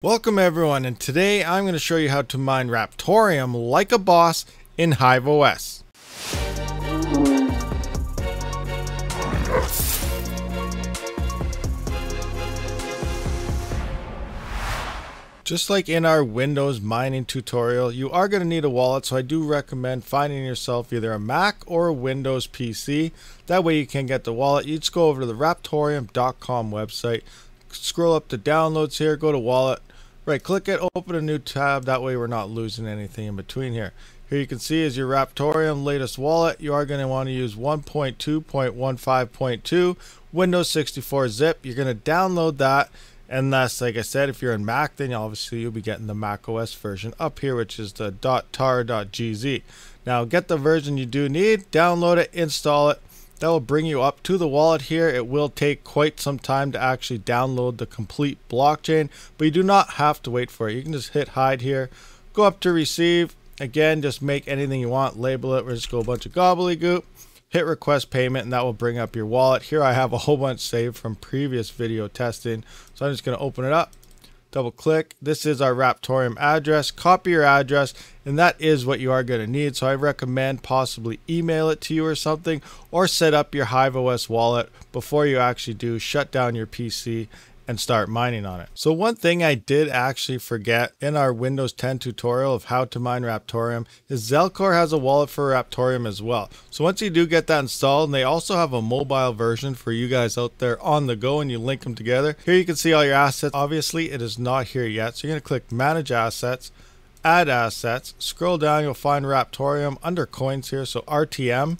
Welcome everyone, and today I'm going to show you how to mine Raptoreum like a boss in Hive OS. Just like in our Windows mining tutorial, you are going to need a wallet, so I do recommend finding yourself either a Mac or a Windows PC. That way you can get the wallet. You just go over to the Raptoreum.com website, scroll up to downloads here, go to wallet, right click it, open a new tab. That way we're not losing anything in between here. Here you can see is your Raptoreum latest wallet. You are going to want to use 1.2.15.2 Windows 64 zip. You're going to download that, unless, like I said, if you're in Mac, then obviously you'll be getting the Mac OS version up here, which is the .tar.gz. Now get the version you do need, download it, install it. That will bring you up to the wallet here. It will take quite some time to actually download the complete blockchain, but you do not have to wait for it. You can just hit hide here, go up to receive. Again, just make anything you want, label it, or just go a bunch of gobbledygook, hit request payment, and that will bring up your wallet. Here I have a whole bunch saved from previous video testing, so I'm just going to open it up, double click. This is our Raptoreum address. Copy your address, and that is what you are going to need. So I recommend possibly email it to you or something, or set up your Hive OS wallet before you actually do shut down your PC and start mining on it. So one thing I did actually forget in our Windows 10 tutorial of how to mine Raptoreum is Zelcore has a wallet for Raptoreum as well. So once you do get that installed, and they also have a mobile version for you guys out there on the go, and you link them together. Here you can see all your assets. Obviously it is not here yet, so you're gonna click manage assets, add assets, scroll down, you'll find Raptoreum under coins here, so RTM,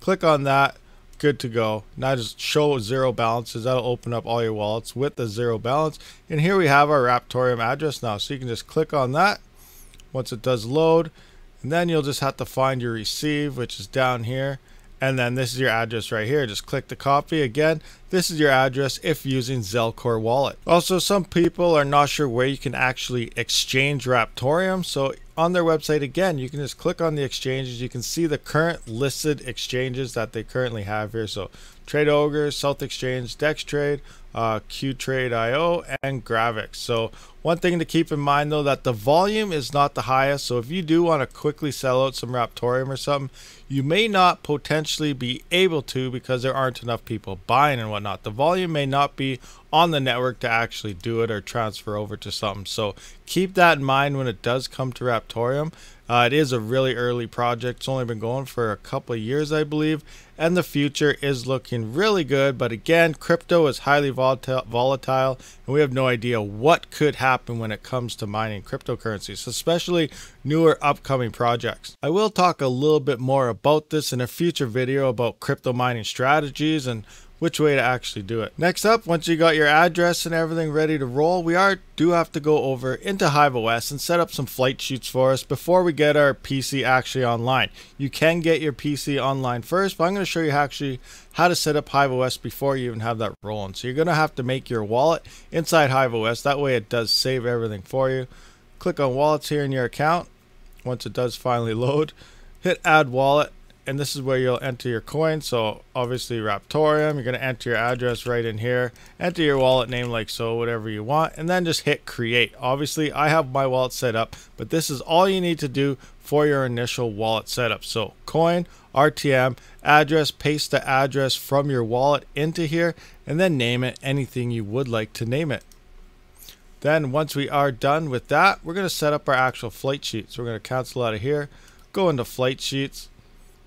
click on that. Good to go. Now just show zero balances. That'll open up all your wallets with the zero balance. And here we have our Raptoreum address now. So you can just click on that once it does load, and then you'll just have to find your receive, which is down here. And then this is your address right here. Just click the copy. Again, this is your address if using Zelcore wallet. Also, some people are not sure where you can actually exchange Raptoreum. So on their website, again, you can just click on the exchanges. You can see the current listed exchanges that they currently have here. So Trade Ogre, South Exchange, Dextrade, Qtrade.io, and Gravix. So one thing to keep in mind though, that the volume is not the highest. So if you do want to quickly sell out some Raptoreum or something, you may not potentially be able to, because there aren't enough people buying and whatnot. The volume may not be on the network to actually do it or transfer over to something. So keep that in mind when it does come to Raptoreum. It is a really early project. It's only been going for a couple of years, I believe, and the future is looking really good. But again, crypto is highly volatile, and we have no idea what could happen when it comes to mining cryptocurrencies, especially newer upcoming projects. I will talk a little bit more about this in a future video about crypto mining strategies and which way to actually do it. Next up, once you got your address and everything ready to roll, we do have to go over into Hive OS and set up some flight sheets for us before we get our PC actually online. You can get your PC online first, but I'm going to show you actually how to set up Hive OS before you even have that rolling. So you're going to have to make your wallet inside Hive OS. That way it does save everything for you. Click on wallets here in your account. Once it does finally load, hit add wallet. And this is where you'll enter your coin. So obviously Raptoreum, you're going to enter your address right in here, enter your wallet name like so, whatever you want, and then just hit create. Obviously I have my wallet set up, but this is all you need to do for your initial wallet setup. So coin, RTM, address, paste the address from your wallet into here, and then name it anything you would like to name it. Then once we are done with that, we're going to set up our actual flight sheet. So we're going to cancel out of here, go into flight sheets.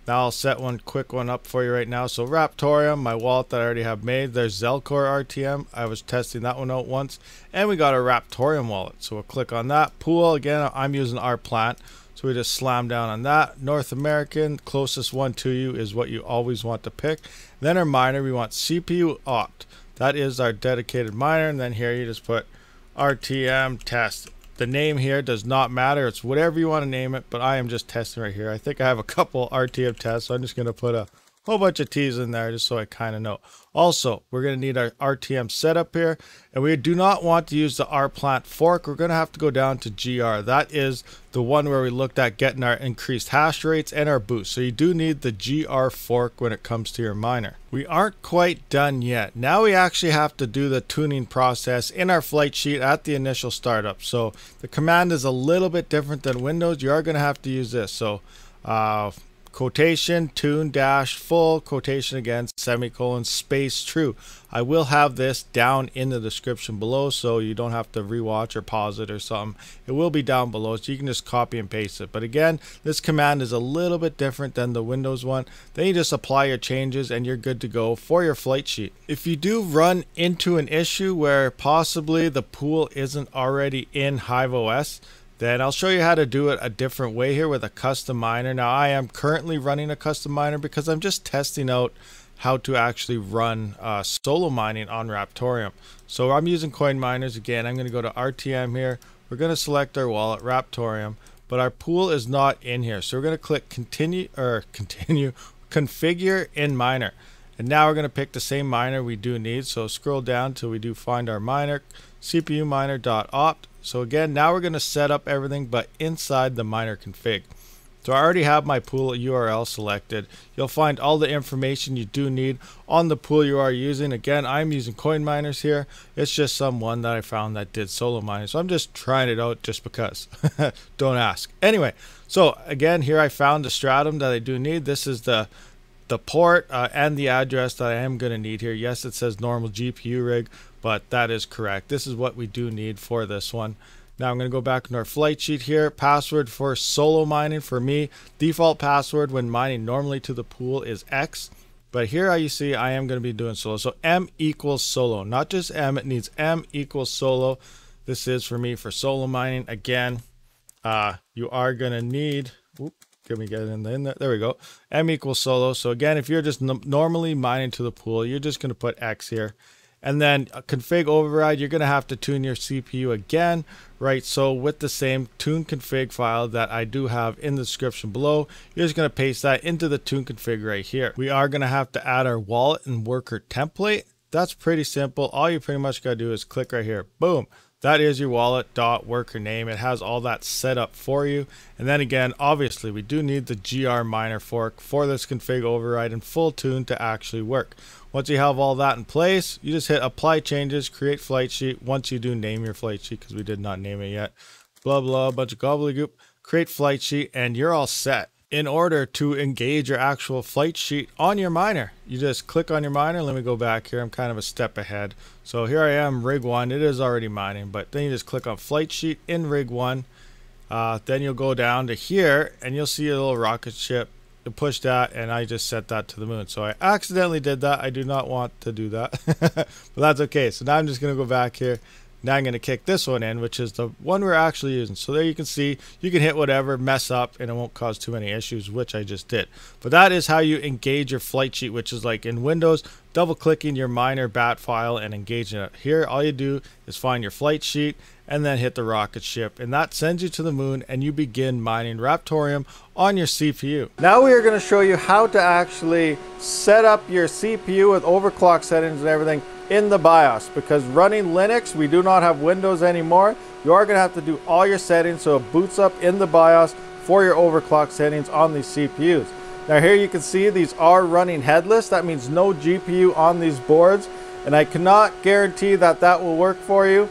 Now I'll set one quick one up for you right now. So Raptoreum, my wallet that I already have made. There's Zelcore RTM. I was testing that one out once. And we got a Raptoreum wallet. So we'll click on that. Pool, again, I'm using our plant. So we just slam down on that. North American, closest one to you is what you always want to pick. Then our miner, we want cpuminer.opt. That is our dedicated miner. And then here you just put RTM test. The name here does not matter. It's whatever you want to name it, but I am just testing right here. I think I have a couple RTM tests, so I'm just going to put a whole bunch of T's in there just so I kind of know. Also, we're going to need our RTM setup here, and we do not want to use the rplant fork. We're going to have to go down to GR. That is the one where we looked at getting our increased hash rates and our boost. So you do need the GR fork when it comes to your miner. We aren't quite done yet. Now we actually have to do the tuning process in our flight sheet at the initial startup. So the command is a little bit different than Windows. You are going to have to use this. So quotation, tune, dash, full, quotation again, semicolon, space, true. I will have this down in the description below so you don't have to rewatch or pause it or something. It will be down below, so you can just copy and paste it. But again, this command is a little bit different than the Windows one. Then you just apply your changes and you're good to go for your flight sheet. If you do run into an issue where possibly the pool isn't already in Hive OS, then I'll show you how to do it a different way here with a custom miner. Now I am currently running a custom miner because I'm just testing out how to actually run solo mining on Raptoreum. So I'm using coin miners again. I'm going to go to RTM here. We're going to select our wallet, Raptoreum, but our pool is not in here. So we're going to click configure in miner. And now we're going to pick the same miner we do need. So scroll down till we do find our miner, cpuminer.opt. So again, now we're going to set up everything but inside the miner config. So I already have my pool URL selected. You'll find all the information you do need on the pool you are using. Again, I'm using coin miners here. It's just someone that I found that did solo mining. So I'm just trying it out just because. Don't ask. Anyway, so again, here I found the stratum that I do need. This is the port and the address that I am going to need here. Yes, it says normal GPU rig, but that is correct. This is what we do need for this one. Now I'm going to go back into our flight sheet here. Password for solo mining for me. Default password when mining normally to the pool is X. But here you see I am going to be doing solo. So M equals solo. Not just M, it needs M equals solo. This is for me for solo mining. Again, you are going to need... Let me get it in there. There we go. M equals solo. So again, if you're just normally mining to the pool, you're just going to put X here. And then config override, you're going to have to tune your CPU again, right? So with the same tune config file that I do have in the description below, you're just going to paste that into the tune config right here. We are going to have to add our wallet and worker template. That's pretty simple. All you pretty much got to do is click right here. Boom. That is your wallet.worker name. It has all that set up for you. And then again, obviously we do need the GR miner fork for this config override and full tune to actually work. Once you have all that in place, you just hit apply changes, create flight sheet. Once you do, name your flight sheet because we did not name it yet. Blah, blah, bunch of gobbledygook. Create flight sheet and you're all set. In order to engage your actual flight sheet on your miner, you just click on your miner. Let me go back here. I'm kind of a step ahead. So here I am, rig one. It is already mining, but then you just click on flight sheet in rig one. Then you'll go down to here and you'll see a little rocket ship. You push that and I just set that to the moon. So I accidentally did that. I do not want to do that, but that's okay. So now I'm just going to go back here. Now I'm going to kick this one in, which is the one we're actually using. So there you can see, you can hit whatever, mess up, and it won't cause too many issues, which I just did. But that is how you engage your flight sheet, which is like in Windows, double-clicking your miner bat file and engaging it. Here, all you do is find your flight sheet and then hit the rocket ship. And that sends you to the moon and you begin mining Raptoreum on your CPU. Now we are going to show you how to actually set up your CPU with overclock settings and everything in the BIOS, because running Linux, we do not have Windows anymore. You are going to have to do all your settings so it boots up in the BIOS for your overclock settings on these CPUs. Now here you can see these are running headless. That means no GPU on these boards, and I cannot guarantee that that will work for you.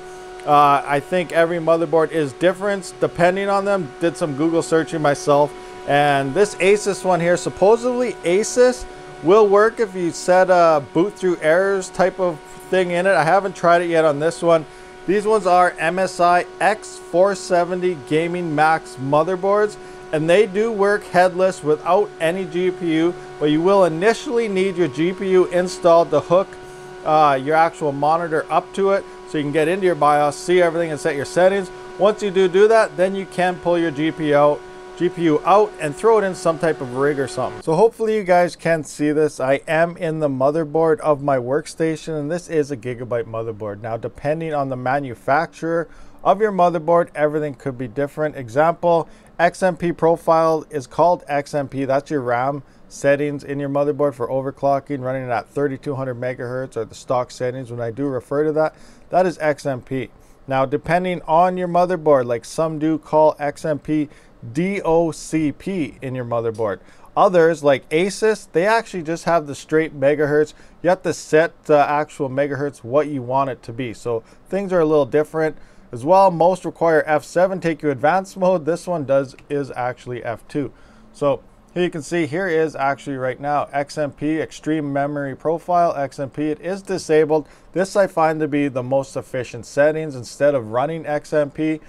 I think every motherboard is different depending on them. Did some Google searching myself, and this Asus one here, supposedly Asus will work if you set a boot through errors type of thing in it. I haven't tried it yet on this one. These ones are MSI X470 Gaming Max motherboards, and they do work headless without any GPU, but you will initially need your GPU installed to hook your actual monitor up to it so you can get into your BIOS, see everything, and set your settings. Once you do that, then you can pull your GPU out and throw it in some type of rig or something. So hopefully you guys can see this. I am in the motherboard of my workstation, and this is a Gigabyte motherboard. Now, depending on the manufacturer of your motherboard, everything could be different. Example, XMP profile is called XMP. That's your RAM. settings in your motherboard for overclocking, running it at 3200 megahertz or the stock settings. When I do refer to that, that is XMP. Now, depending on your motherboard, like some do call XMP DOCP in your motherboard. Others, like Asus, they actually just have the straight megahertz. You have to set the actual megahertz what you want it to be. So things are a little different. As well, most require F7, take you advanced mode. This one is actually F2. So here you can see, here is actually right now XMP, extreme memory profile, XMP. It is disabled. This I find to be the most efficient settings instead of running XMP.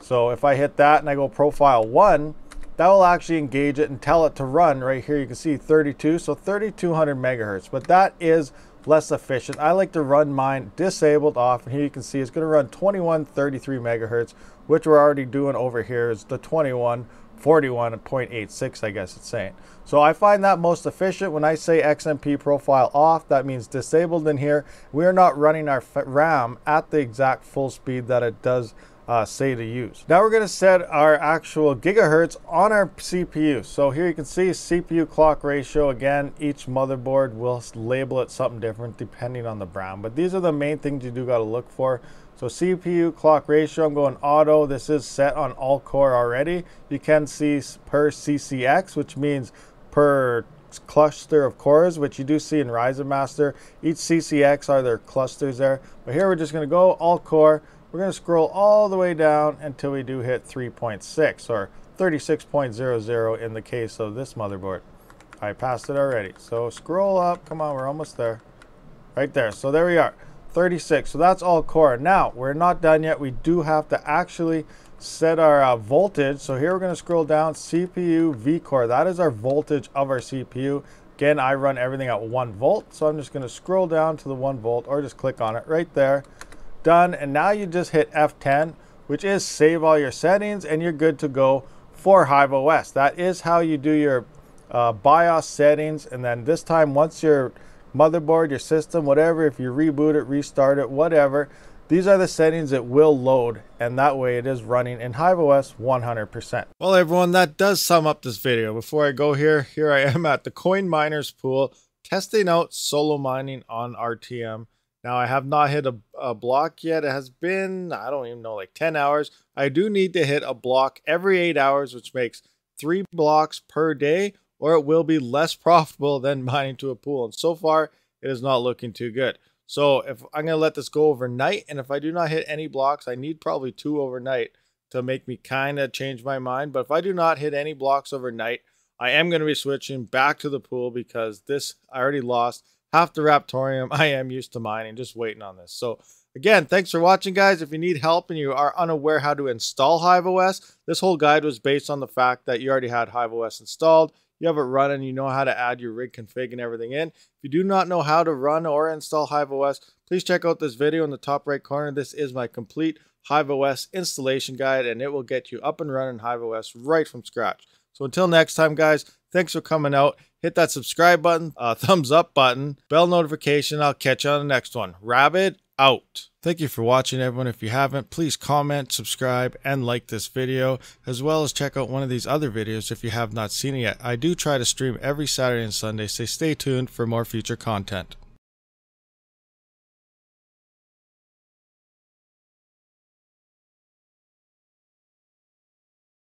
So if I hit that and I go profile 1, that will actually engage it and tell it to run. Right here you can see 32, so 3200 megahertz, but that is less efficient. I like to run mine disabled off, and here you can see it's going to run 2133 megahertz, which we're already doing over here is the 2141.86, I guess it's saying. So I find that most efficient. When I say XMP profile off, that means disabled in here. We are not running our RAM at the exact full speed that it does say to use. Now we're going to set our actual gigahertz on our CPU. So here you can see CPU clock ratio. Again, each motherboard will label it something different depending on the brand, but these are the main things you do got to look for. So CPU clock ratio, I'm going auto. This is set on all core already. You can see per CCX, which means per cluster of cores, which you do see in Ryzen Master. Each CCX are their clusters there, but here we're just going to go all core. We're going to scroll all the way down until we do hit 3.6 or 36.00 in the case of this motherboard. I passed it already. So scroll up. Come on, we're almost there. Right there. So there we are. 36. So that's all core. Now, we're not done yet. We do have to actually set our voltage. So here we're going to scroll down. CPU V-core. That is our voltage of our CPU. Again, I run everything at 1 volt. So I'm just going to scroll down to the 1 volt or just click on it right there. Done. And now you just hit F10, which is save all your settings, and you're good to go for Hive OS. That is how you do your BIOS settings. And then this time, once your motherboard, your system, whatever, if you reboot it, restart it, whatever, these are the settings it will load, and that way it is running in Hive OS 100%. Well, everyone, that does sum up this video. Before I go here I am at the coin miners pool testing out solo mining on RTM. Now, I have not hit a block yet. It has been, I don't even know, like 10 hours. I do need to hit a block every 8 hours, which makes 3 blocks per day, or it will be less profitable than mining to a pool. And so far, it is not looking too good. So if I'm going to let this go overnight, and if I do not hit any blocks, I need probably 2 overnight to make me kind of change my mind. But if I do not hit any blocks overnight, I am going to be switching back to the pool, because this, I already lost half the Raptoreum I am used to mining, just waiting on this. So again, thanks for watching, guys. If you need help and you are unaware how to install Hive OS, this whole guide was based on the fact that you already had Hive OS installed. You have it running, you know how to add your rig config and everything in. If you do not know how to run or install Hive OS, please check out this video in the top right corner. This is my complete Hive OS installation guide, and it will get you up and running Hive OS right from scratch. So until next time, guys, thanks for coming out. Hit that subscribe button, thumbs up button, bell notification. I'll catch you on the next one. Rabbit out. Thank you for watching, everyone. If you haven't, please comment, subscribe, and like this video, as well as check out one of these other videos if you have not seen it yet. I do try to stream every Saturday and Sunday, so stay tuned for more future content.